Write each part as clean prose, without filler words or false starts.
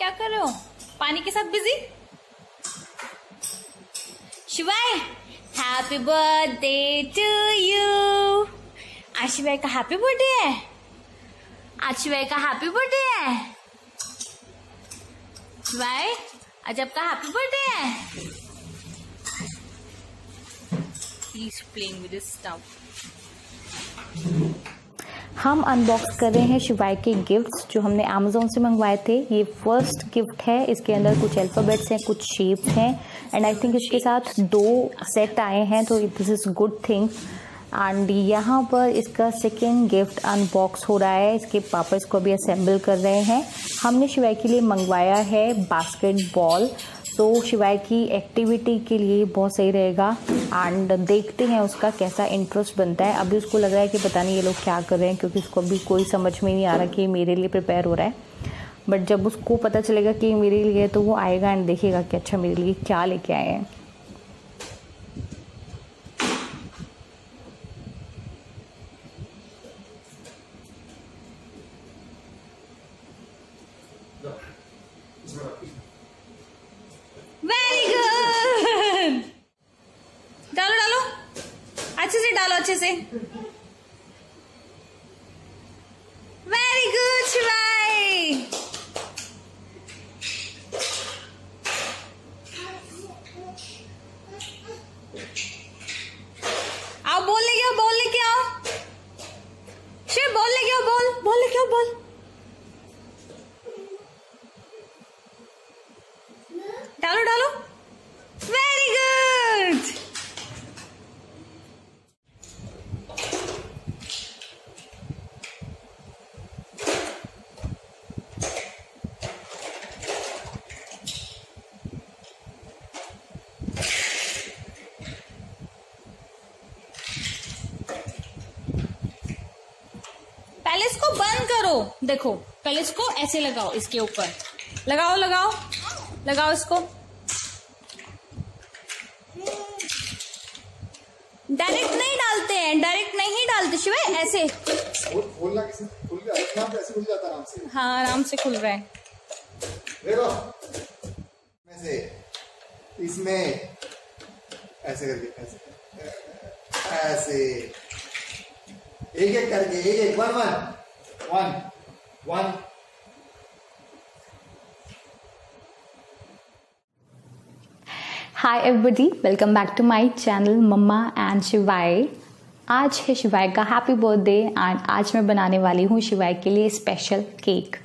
क्या कर रहे हो? पानी के साथ बिजी? शिवाय, हैप्पी बर्थडे टू यू। आज शिवाय का हैप्पी बर्थडे है। आज शिवाय का हैप्पी बर्थडे है। शिवाय, आज आपका हैप्पी बर्थडे है। He is playing with his stuff. हम अनबॉक्स कर रहे हैं शिवाय के गिफ्ट्स जो हमने अमेज़ॉन से मंगवाए थे। ये फर्स्ट गिफ्ट है। इसके अंदर कुछ अल्फ़ाबेट्स हैं, कुछ शेप्स हैं एंड आई थिंक इसके साथ 2 सेट आए हैं, तो this is good thing. And यहाँ पर इसका सेकेंड गिफ्ट अनबॉक्स हो रहा है। इसके पापा इसको अभी असेंबल कर रहे हैं। हमने शिवाय के लिए मंगवाया है बास्केटबॉल, तो शिवाय की एक्टिविटी के लिए बहुत सही रहेगा। एंड देखते हैं उसका कैसा इंटरेस्ट बनता है। अभी उसको लग रहा है कि पता नहीं ये लोग क्या कर रहे हैं, क्योंकि उसको अभी कोई समझ में नहीं आ रहा कि मेरे लिए प्रिपेयर हो रहा है। बट जब उसको पता चलेगा कि मेरे लिए, तो वो आएगा एंड देखेगा कि अच्छा मेरे लिए क्या लेके आए हैं। अच्छे से। वेरी गुड शिवाय। आओ बोलने के आओ, बोलने के आओ शिव, बोलने के आओ, बोलने के आओ, बोल। डालो डालो। Very good. पहले इसको बंद करो। देखो पहले इसको ऐसे लगाओ, इसके ऊपर लगाओ लगाओ लगाओ इसको। डायरेक्ट नहीं डालते हैं, डायरेक्ट नहीं डालते शिवाय, ऐसे। खोलना कैसे? खुल गया, आराम से खुल जाता है, आराम से। हाँ आराम से खुल रहा है। देखो इसमें ऐसे करके, ऐसे ऐसे, एक एक करके, एक एक, one one one one. Hi everybody, welcome back to my channel mamma and Shivay. आज है शिवाय का हैप्पी बर्थडे एंड आज मैं बनाने वाली हूँ शिवाय के लिए स्पेशल केक।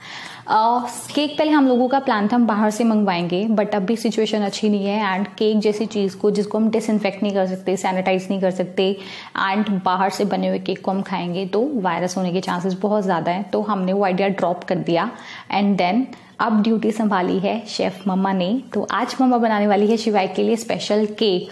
केक पहले हम लोगों का प्लान था हम बाहर से मंगवाएंगे, बट अभी सिचुएशन अच्छी नहीं है। एंड केक जैसी चीज़ को, जिसको हम डिसइंफेक्ट नहीं कर सकते, सैनिटाइज नहीं कर सकते, एंड बाहर से बने हुए केक को हम खाएंगे तो वायरस होने के चांसेस बहुत ज़्यादा हैं, तो हमने वो आइडिया ड्रॉप कर दिया। एंड देन अब ड्यूटी संभाली है शेफ़ मम्मा ने, तो आज मम्मा बनाने वाली है शिवाय के लिए स्पेशल केक।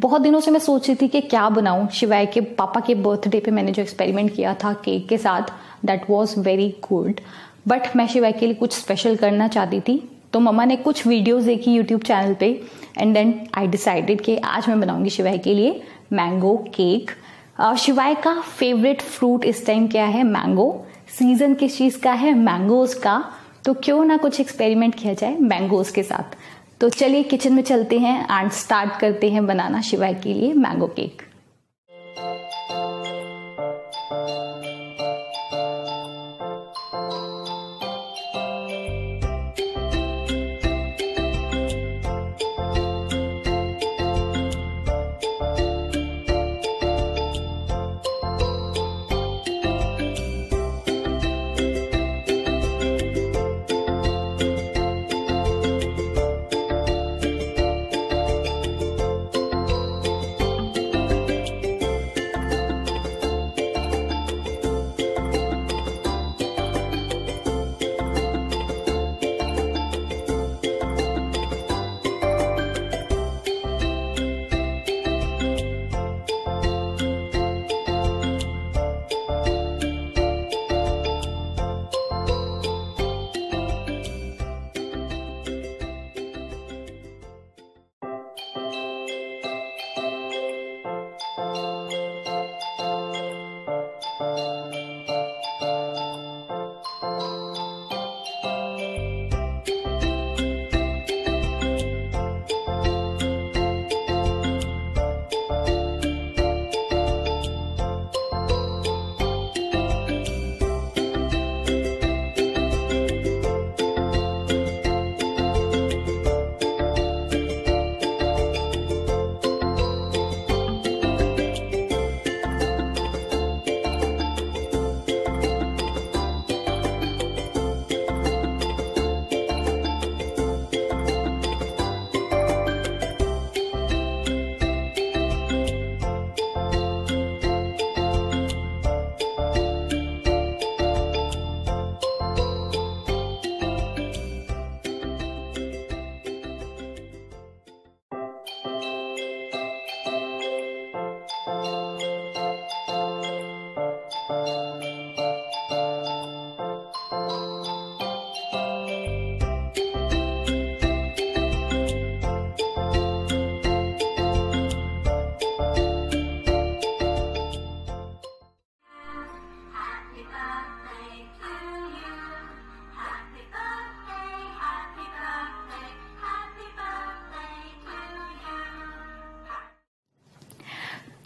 बहुत दिनों से मैं सोच रही थी कि क्या बनाऊं। शिवाय के पापा के बर्थडे पे मैंने जो एक्सपेरिमेंट किया था केक के साथ, that was very good, but मैं शिवाय के लिए कुछ स्पेशल करना चाहती थी। तो मम्मा ने कुछ वीडियोस देखी यूट्यूब चैनल पे एंड देन आई डिसाइडेड कि आज मैं बनाऊंगी शिवाय के लिए मैंगो केक। शिवाय का फेवरेट फ्रूट इस टाइम क्या है? मैंगो। सीजन किस चीज़ का है? मैंगोज़ का। तो क्यों ना कुछ एक्सपेरिमेंट किया जाए मैंगोज़ के साथ। तो चलिए किचन में चलते हैं एंड स्टार्ट करते हैं बनाना शिवाय के लिए मैंगो केक।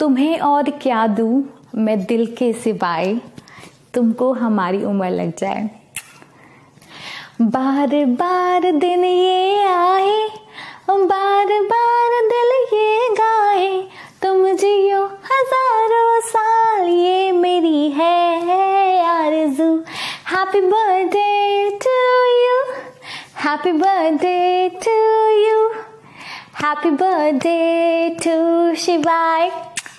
तुम्हें और क्या दूँ मैं दिल के सिवाय, तुमको हमारी उम्र लग जाए। बार बार दिन ये आए, बार बार दिल ये गाए, तुम जियो हजारों साल ये मेरी है आरज़ू। Happy birthday to you, happy birthday to you, happy birthday to शिवाय,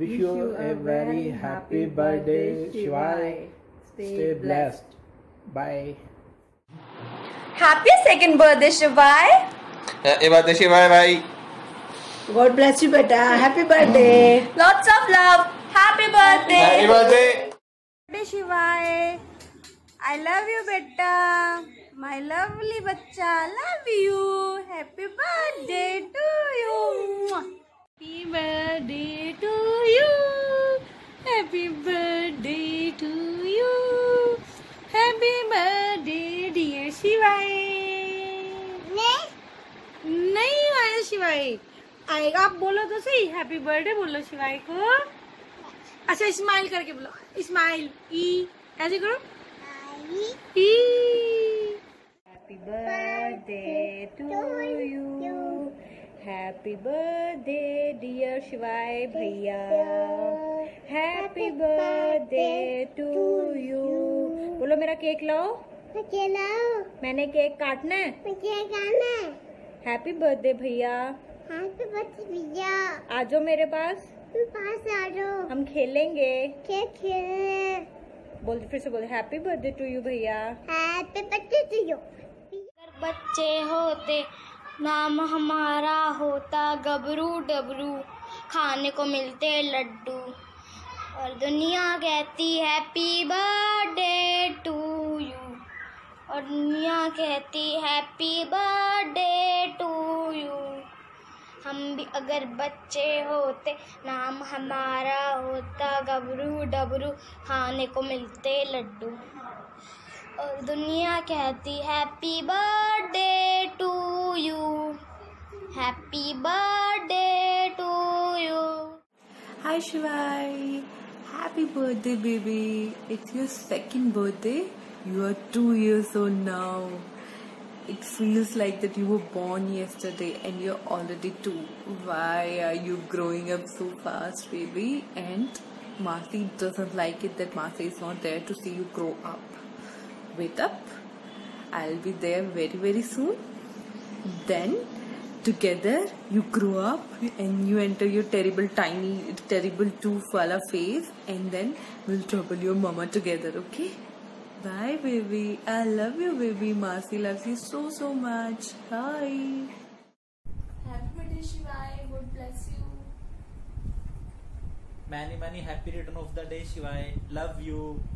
Wish you a very happy birthday, Shivaay. Stay blessed. Bye. Happy second birthday, Shivaay. Happy birthday, Shivaay, bhai. God bless you, beta. Happy birthday. Lots of love. Happy birthday. Happy birthday. Happy Shivaay. I love you, beta. My lovely bacha, love you. Happy birthday to you. Happy birthday to you, happy birthday to you, happy birthday dear Shivaay. नहीं नहीं आया शिवाय, आएगा। आप बोलो तो सही, happy birthday बोलो शिवाय को। अच्छा स्माइल करके बोलो, स्माइल ई ऐसे करो, ई। Happy birthday to you, happy birthday dear Shivay भैया, हैप्पी बर्थडे टू यू। बोलो मेरा केक लाओ, मैंने केक काटना है। हैप्पी बर्थडे भैया, आ जाओ मेरे पास, हम खेलेंगे। बोल फिर से, बोलो हैप्पी बर्थडे टू यू भैया। बच्चे होते नाम हमारा होता गबरू डबरू, खाने को मिलते लड्डू, और दुनिया कहती हैप्पी बर्थडे टू यू, और दुनिया कहती हैप्पी बर्थडे टू यू। हम भी अगर बच्चे होते नाम हमारा होता गबरू डबरू, खाने को मिलते लड्डू, और दुनिया कहती happy birthday to you, happy birthday to you. Hi Shivay, happy birthday baby, it's your second birthday, you are 2 years old now, it feels like that you were born yesterday and you're already 2. Why are you growing up so fast baby? And Masi doesn't like it that Masi is not there to see you grow up. Wait up, I'll be there very soon. Then together you grow up and you enter your terrible 2 wala phase, and then we'll trouble your mama together, okay? Bye baby, I love you baby, Masi loves you so much. Hi. Happy birthday Shivaay, God bless you. Many happy return of the day Shivaay, love you.